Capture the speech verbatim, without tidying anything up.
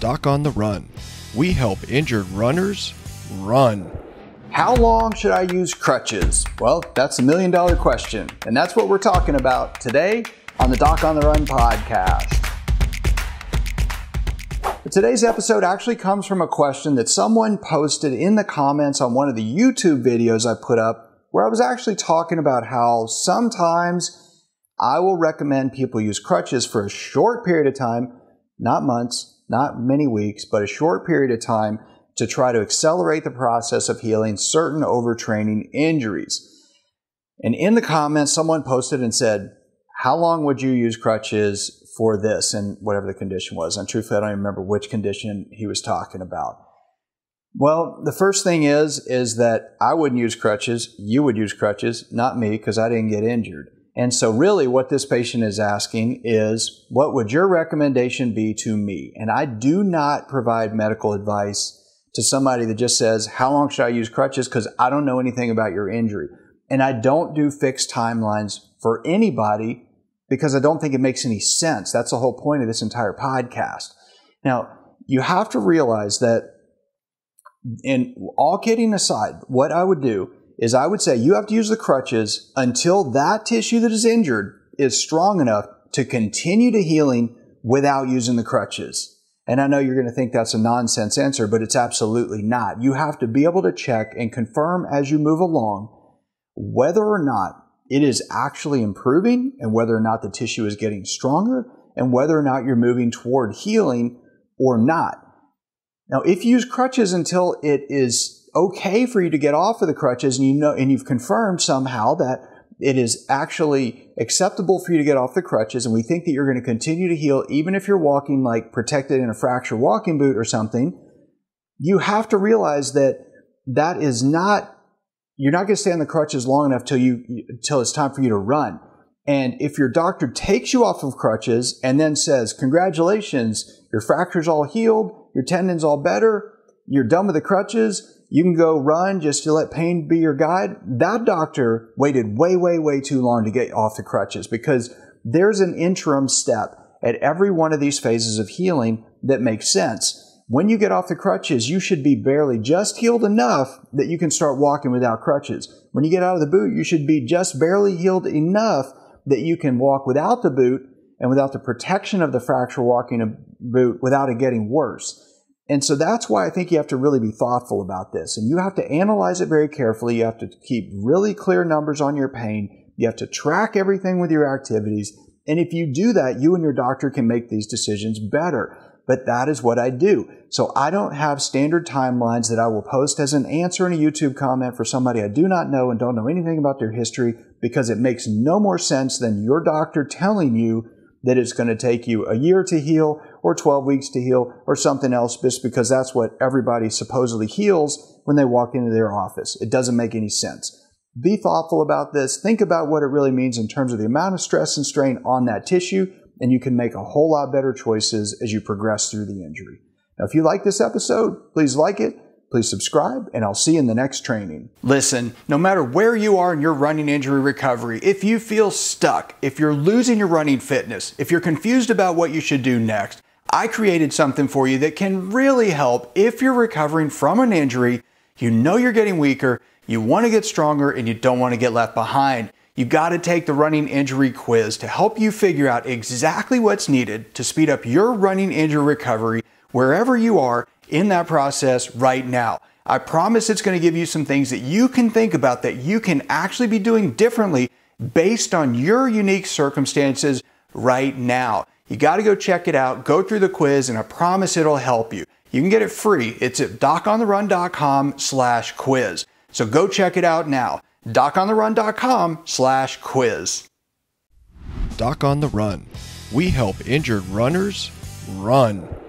Doc on the Run. We help injured runners run. How long should I use crutches? Well, that's a million dollar question, and that's what we're talking about today on the Doc on the Run podcast. But today's episode actually comes from a question that someone posted in the comments on one of the YouTube videos I put up, where I was actually talking about how sometimes I will recommend people use crutches for a short period of time, not months, not many weeks, but a short period of time to try to accelerate the process of healing certain overtraining injuries. And in the comments, someone posted and said, how long would you use crutches for this, and whatever the condition was? And truthfully, I don't even remember which condition he was talking about. Well, the first thing is, is that I wouldn't use crutches. You would use crutches, not me, because I didn't get injured. And so really what this patient is asking is, what would your recommendation be to me? And I do not provide medical advice to somebody that just says, how long should I use crutches? Because I don't know anything about your injury. And I don't do fixed timelines for anybody because I don't think it makes any sense. That's the whole point of this entire podcast. Now, you have to realize that, and all kidding aside, what I would do is I would say you have to use the crutches until that tissue that is injured is strong enough to continue to healing without using the crutches. And I know you're going to think that's a nonsense answer, but it's absolutely not. You have to be able to check and confirm as you move along whether or not it is actually improving and whether or not the tissue is getting stronger and whether or not you're moving toward healing or not. Now, if you use crutches until it is okay for you to get off of the crutches, and you know, and you've confirmed somehow that it is actually acceptable for you to get off the crutches, and we think that you're going to continue to heal even if you're walking like protected in a fracture walking boot or something, you have to realize that that is not, you're not going to stay on the crutches long enough till you till it's time for you to run. And if your doctor takes you off of crutches and then says, congratulations, your fracture's all healed, your tendon's all better, you're done with the crutches, you can go run just to let pain be your guide, that doctor waited way, way, way too long to get off the crutches, because there's an interim step at every one of these phases of healing that makes sense. When you get off the crutches, you should be barely just healed enough that you can start walking without crutches. When you get out of the boot, you should be just barely healed enough that you can walk without the boot and without the protection of the fracture walking boot without it getting worse. And so that's why I think you have to really be thoughtful about this. And you have to analyze it very carefully. You have to keep really clear numbers on your pain. You have to track everything with your activities. And if you do that, you and your doctor can make these decisions better. But that is what I do. So I don't have standard timelines that I will post as an answer in a YouTube comment for somebody I do not know and don't know anything about their history, because it makes no more sense than your doctor telling you that it's going to take you a year to heal or twelve weeks to heal or something else, just because that's what everybody supposedly heals when they walk into their office. It doesn't make any sense. Be thoughtful about this. Think about what it really means in terms of the amount of stress and strain on that tissue, and you can make a whole lot better choices as you progress through the injury. Now, if you like this episode, please like it. Please subscribe, and I'll see you in the next training. Listen, no matter where you are in your running injury recovery, if you feel stuck, if you're losing your running fitness, if you're confused about what you should do next, I created something for you that can really help if you're recovering from an injury, you know you're getting weaker, you want to get stronger, and you don't want to get left behind. You got to take the running injury quiz to help you figure out exactly what's needed to speed up your running injury recovery wherever you are in that process right now. I promise it's going to give you some things that you can think about that you can actually be doing differently based on your unique circumstances right now. You got to go check it out, go through the quiz, and I promise it'll help you. You can get it free. It's at doc on the run dot com slash quiz. So go check it out now. doc on the run dot com slash quiz. Doc on the Run. We help injured runners run.